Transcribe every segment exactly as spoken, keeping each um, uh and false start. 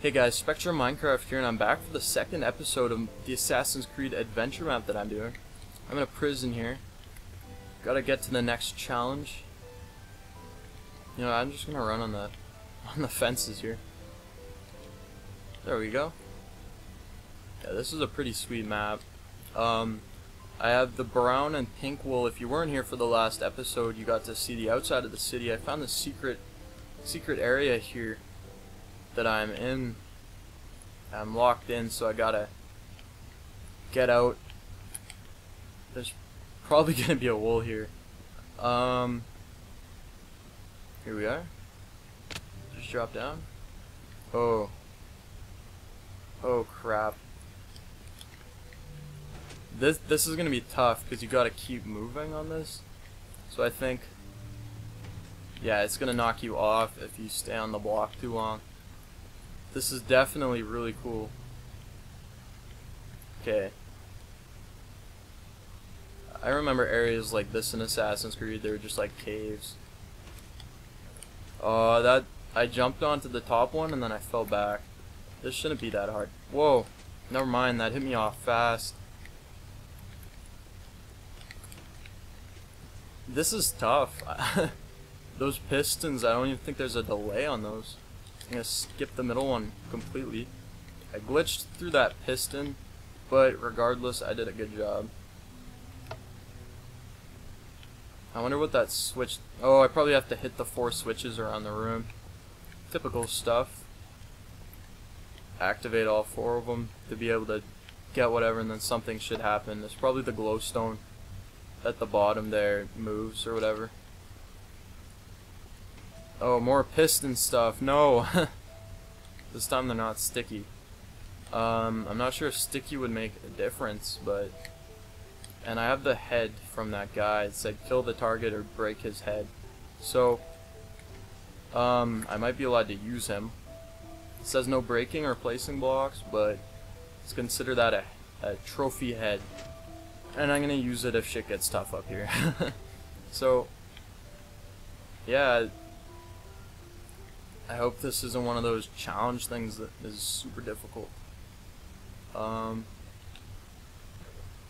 Hey guys, Spectre Minecraft here, and I'm back for the second episode of the Assassin's Creed adventure map that I'm doing. I'm in a prison here. Gotta get to the next challenge. You know, I'm just gonna run on the on the fences here. There we go. Yeah, this is a pretty sweet map. Um, I have the brown and pink wool. If you weren't here for the last episode, you got to see the outside of the city. I found the secret secret area here that I'm in. I'm locked in, so I gotta get out. There's probably gonna be a wool here. Um, here we are. Just drop down. Oh. Oh crap. This this is gonna be tough because you gotta keep moving on this. So I think, yeah, it's gonna knock you off if you stay on the block too long. This is definitely really cool. Okay. I remember areas like this in Assassin's Creed, they were just like caves. Uh, that I jumped onto the top one and then I fell back. This shouldn't be that hard. Whoa, never mind, that hit me off fast. This is tough. Those pistons, I don't even think there's a delay on those. I'm gonna skip the middle one completely. I glitched through that piston, but regardless, I did a good job. I wonder what that switch... Oh, I probably have to hit the four switches around the room. Typical stuff. Activate all four of them to be able to get whatever, and then something should happen. It's probably the glowstone at the bottom there moves or whatever. Oh, more piston stuff. No. This time they're not sticky. Um, I'm not sure if sticky would make a difference, but... And I have the head from that guy. It said kill the target or break his head. So, um, I might be allowed to use him. It says no breaking or placing blocks, but let's consider that a, a trophy head. And I'm gonna use it if shit gets tough up here. So, yeah... I hope this isn't one of those challenge things that is super difficult. Um,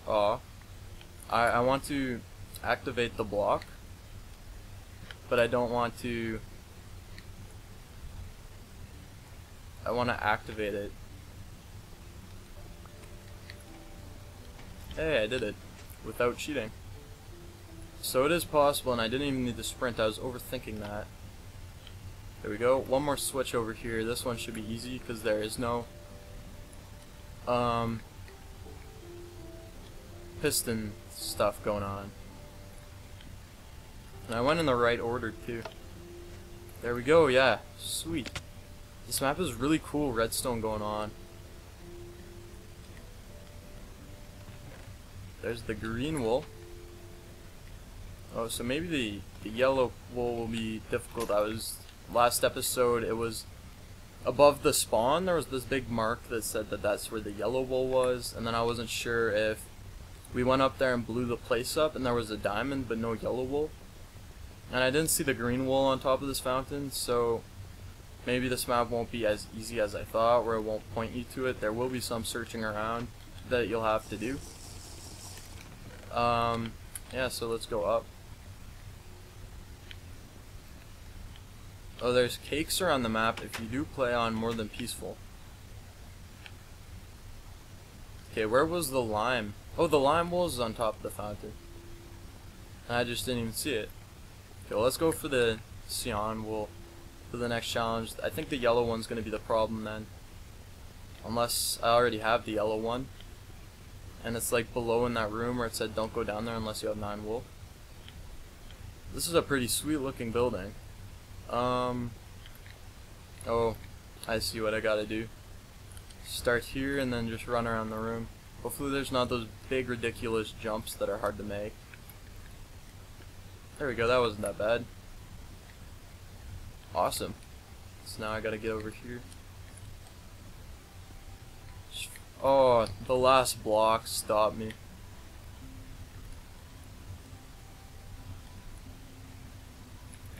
oh, I, I want to activate the block, but I don't want to... I want to activate it. Hey, I did it without cheating. So it is possible, and I didn't even need to sprint. I was overthinking that. There we go. One more switch over here. This one should be easy because there is no um, piston stuff going on. And I went in the right order too. There we go. Yeah, sweet. This map is really cool. Redstone going on. There's the green wool. Oh, so maybe the the yellow wool will be difficult. I was Last episode, it was above the spawn. There was this big mark that said that that's where the yellow wool was, and then I wasn't sure if we went up there and blew the place up, and there was a diamond, but no yellow wool. And I didn't see the green wool on top of this fountain, so maybe this map won't be as easy as I thought, where it won't point you to it. There will be some searching around that you'll have to do. Um, yeah, so let's go up. Oh, there's cakes around the map if you do play on more than peaceful. Okay, where was the lime? Oh, the lime wool is on top of the fountain. And I just didn't even see it. Okay, well, let's go for the cyan wool for the next challenge. I think the yellow one's going to be the problem then. Unless I already have the yellow one. And it's like below in that room where it said don't go down there unless you have nine wool. This is a pretty sweet looking building. Um, oh, I see what I gotta do. Start here and then just run around the room. Hopefully there's not those big ridiculous jumps that are hard to make. There we go, that wasn't that bad. Awesome. So now I gotta get over here. Oh, the last block stopped me.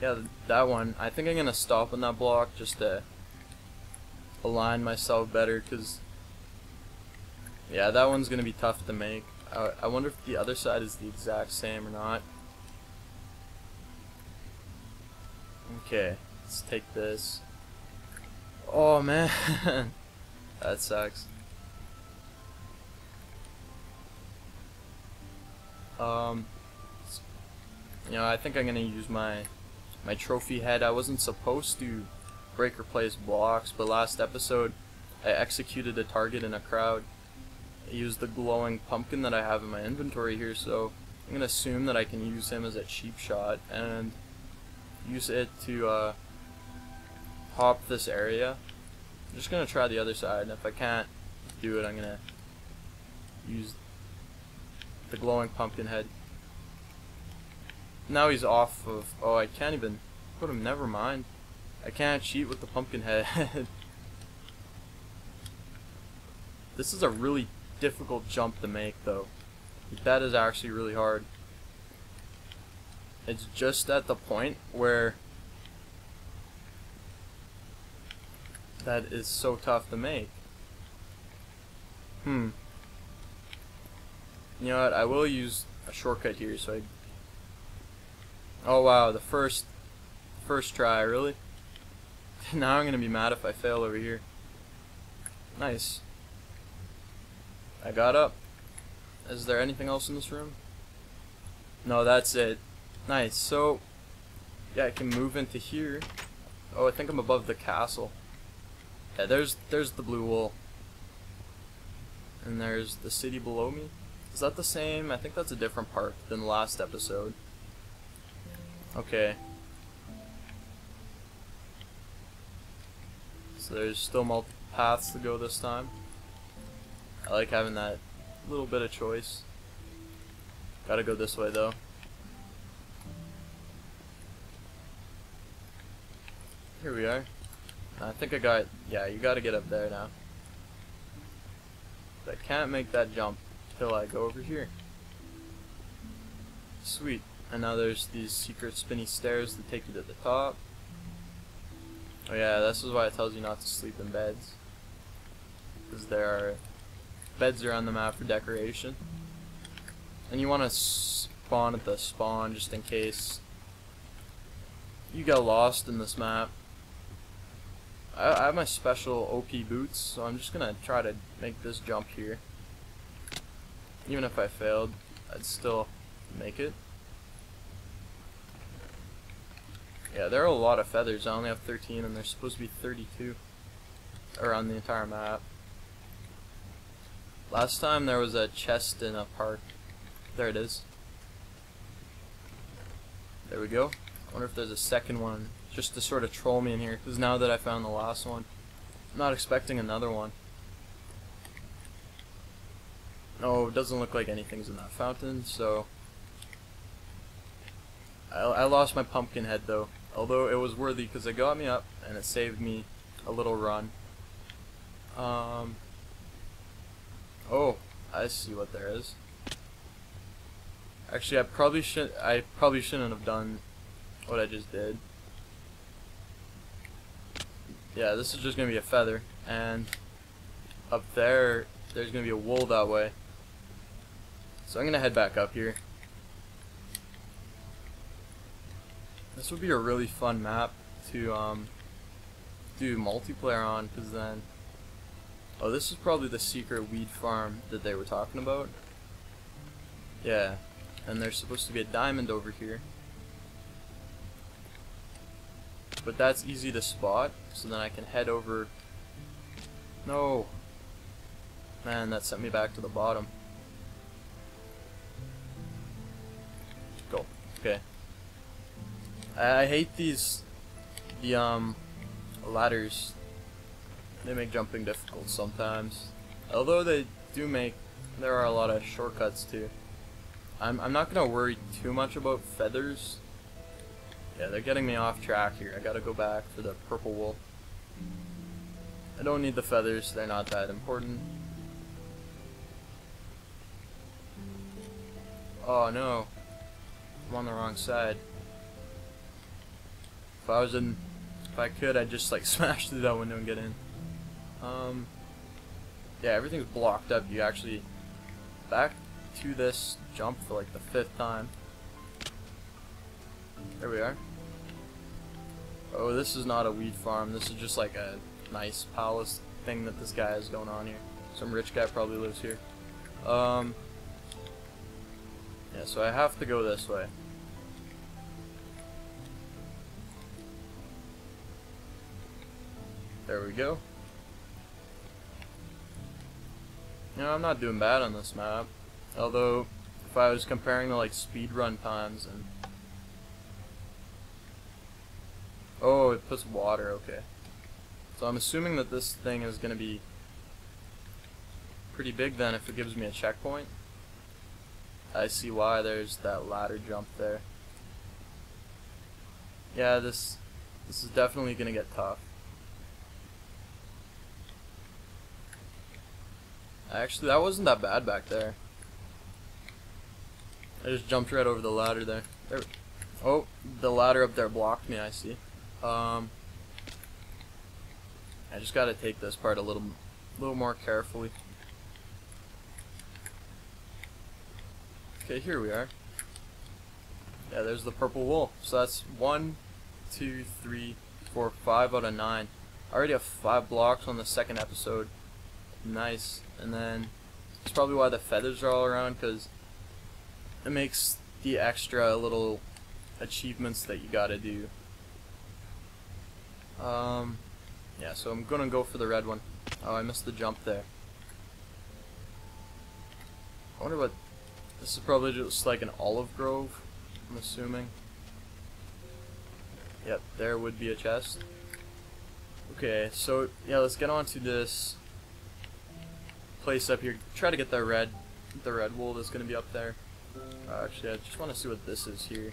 Yeah, that one. I think I'm going to stop on that block just to align myself better, because yeah, that one's gonna be tough to make. I, I wonder if the other side is the exact same or not. Okay, let's take this. Oh man, that sucks. Um, you know, I think I'm gonna use my my trophy head. I wasn't supposed to break or place blocks, but last episode I executed a target in a crowd. I used the glowing pumpkin that I have in my inventory here, so I'm gonna assume that I can use him as a cheap shot and use it to uh, hop this area. I'm just gonna try the other side, and if I can't do it, I'm gonna use the glowing pumpkin head. Now he's off of. Oh, I can't even put him. Never mind. I can't cheat with the pumpkin head. This is a really difficult jump to make, though. That is actually really hard. It's just at the point where that is so tough to make. Hmm. You know what? I will use a shortcut here, so I. Oh wow! The first, first try, really. Now I'm gonna be mad if I fail over here. Nice. I got up. Is there anything else in this room? No, that's it. Nice. So, yeah, I can move into here. Oh, I think I'm above the castle. Yeah, there's there's the blue wool. And there's the city below me. Is that the same? I think that's a different part than the last episode. Okay. So there's still multiple paths to go this time. I like having that little bit of choice. Gotta go this way though. Here we are. I think I got, yeah, you gotta get up there now. But I can't make that jump till I go over here. Sweet. And now there's these secret spinny stairs that take you to the top. Oh yeah, this is why it tells you not to sleep in beds, because there are beds are on the map for decoration, and you want to spawn at the spawn just in case you get lost in this map. I, I have my special O P boots, so I'm just gonna try to make this jump here. Even if I failed, I'd still make it. Yeah, there are a lot of feathers. I only have thirteen, and there's supposed to be thirty-two around the entire map. Last time there was a chest in a park. There it is. There we go. I wonder if there's a second one, just to sort of troll me in here, because now that I found the last one, I'm not expecting another one. No, it doesn't look like anything's in that fountain, so... I, I lost my pumpkin head, though. Although it was worthy because it got me up and it saved me a little run. Um. Oh, I see what there is. Actually, I probably should. I probably shouldn't have done what I just did. Yeah, this is just gonna be a feather, and up there, there's gonna be a wool that way. So I'm gonna head back up here. This would be a really fun map to um, do multiplayer on, because then... Oh, this is probably the secret weed farm that they were talking about. Yeah, and there's supposed to be a diamond over here. But that's easy to spot, so then I can head over... No! Man, that sent me back to the bottom. Go. Okay. I hate these, the um, ladders. They make jumping difficult sometimes. Although they do make, there are a lot of shortcuts too. I'm I'm not gonna worry too much about feathers. Yeah, they're getting me off track here. I gotta go back for the purple wool. I don't need the feathers. They're not that important. Oh no, I'm on the wrong side. If I was in, if I could, I'd just like smash through that window and get in. Um, yeah, everything's blocked up. You actually back to this jump for like the fifth time. There we are. Oh, this is not a weed farm. This is just like a nice palace thing that this guy has going on here. Some rich guy probably lives here. Um, yeah, so I have to go this way. There we go. You know, I'm not doing bad on this map. Although, if I was comparing the like speedrun times and... Oh, it puts water, okay. So I'm assuming that this thing is going to be pretty big then if it gives me a checkpoint. I see why there's that ladder jump there. Yeah, this this is definitely going to get tough. Actually, that wasn't that bad back there. I just jumped right over the ladder there. There we go. Oh, the ladder up there blocked me, I see. Um, I just gotta take this part a little, little more carefully. Okay, here we are. Yeah, there's the purple wool. So that's one, two, three, four, five out of nine. I already have five blocks on the second episode. Nice. And then, that's probably why the feathers are all around, because it makes the extra little achievements that you gotta do. Um, yeah, so I'm gonna go for the red one. Oh, I missed the jump there. I wonder what... This is probably just like an olive grove, I'm assuming. Yep, there would be a chest. Okay, so, yeah, let's get on to this place up here. Try to get the red, the red wool that's gonna be up there. Uh, actually, I just want to see what this is here.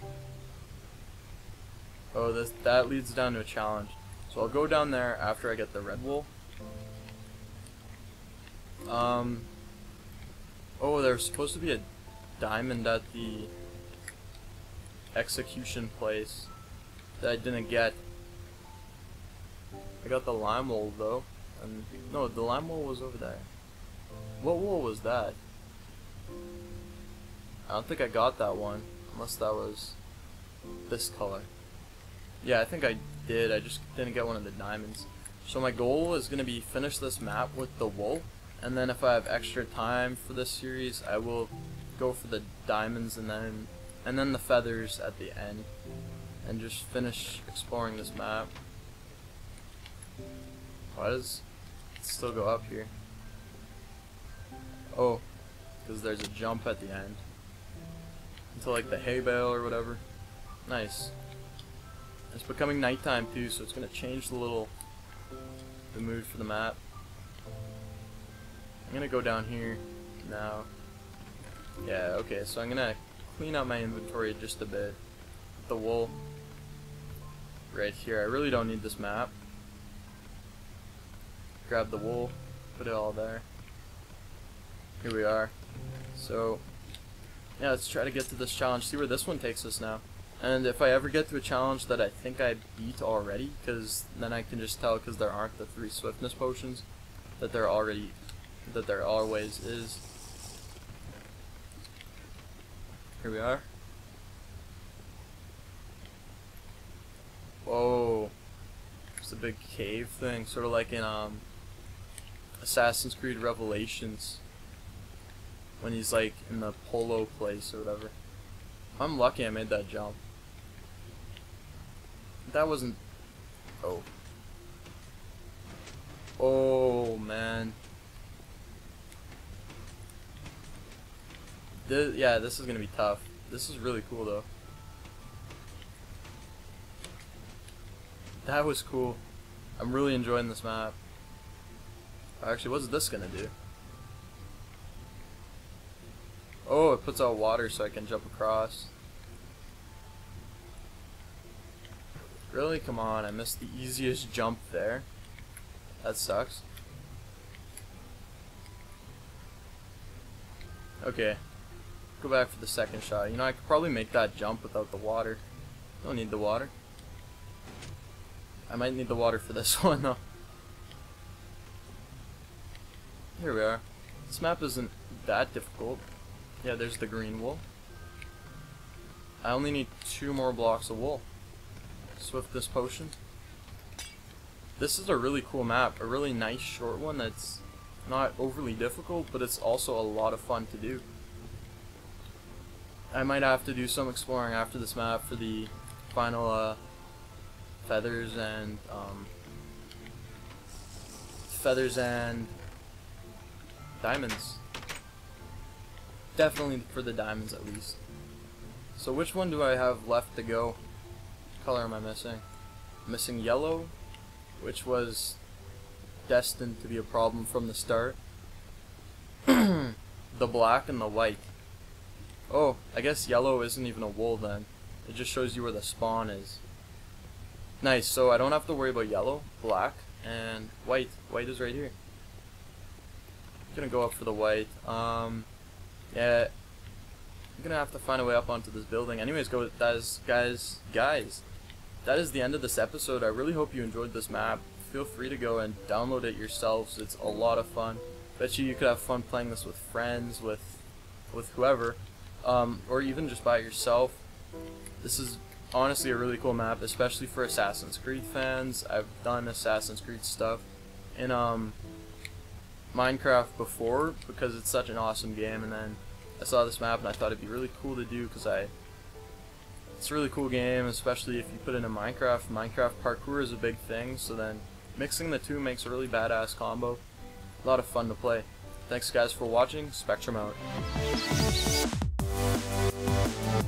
Oh, this, that leads down to a challenge. So I'll go down there after I get the red wool. Um, oh, there's supposed to be a diamond at the execution place that I didn't get. I got the lime wool, though. And, no, the lime wool was over there. What wool was that? I don't think I got that one, unless that was this color. Yeah, I think I did. I just didn't get one of the diamonds. So my goal is going to be finish this map with the wool, and then if I have extra time for this series, I will go for the diamonds and then and then the feathers at the end, and just finish exploring this map. Why does it still go up here? Oh, because there's a jump at the end. Into like the hay bale or whatever. Nice. It's becoming nighttime too, so it's gonna change the little the mood for the map. I'm gonna go down here now. Yeah, okay, so I'm gonna clean out my inventory just a bit. The wool right here. I really don't need this map. Grab the wool, put it all there. Here we are. So yeah, let's try to get to this challenge, see where this one takes us now. And if I ever get to a challenge that I think I beat already, because then I can just tell, because there aren't the three swiftness potions, that there already, that there always is. Here we are. Whoa. It's a big cave thing, sort of like in um, Assassin's Creed Revelations, when he's like in the polo place or whatever. I'm lucky I made that jump. That wasn't... Oh. Oh, man. This, yeah, this is gonna be tough. This is really cool, though. That was cool. I'm really enjoying this map. Actually, what's this gonna do? Oh, it puts out water so I can jump across. Really? Come on, I missed the easiest jump there. That sucks. Okay. Go back for the second shot. You know, I could probably make that jump without the water. Don't need the water. I might need the water for this one, though. Here we are. This map isn't that difficult. Yeah, there's the green wool. I only need two more blocks of wool. Swift this potion. This is a really cool map, a really nice short one that's not overly difficult, but it's also a lot of fun to do. I might have to do some exploring after this map for the final uh, feathers and um, feathers and diamonds. Definitely for the diamonds at least. So which one do I have left to go? What color am I missing? I'm missing yellow, which was destined to be a problem from the start. The black and the white. Oh, I guess yellow isn't even a wool then. It just shows you where the spawn is. Nice, so I don't have to worry about yellow, black, and white. White is right here. I'm gonna go up for the white. Um, yeah, I'm gonna have to find a way up onto this building. Anyways, go with that is, guys, guys, that is the end of this episode. I really hope you enjoyed this map. Feel free to go and download it yourselves. It's a lot of fun. Bet you you could have fun playing this with friends, with, with whoever. Um, or even just by yourself. This is honestly a really cool map, especially for Assassin's Creed fans. I've done Assassin's Creed stuff in um, Minecraft before because it's such an awesome game, and then I saw this map and I thought it'd be really cool to do because I it's a really cool game, especially if you put it in Minecraft. Minecraft parkour is a big thing, so then mixing the two makes a really badass combo. A lot of fun to play. Thanks guys for watching. Spectrum out. We'll be right back.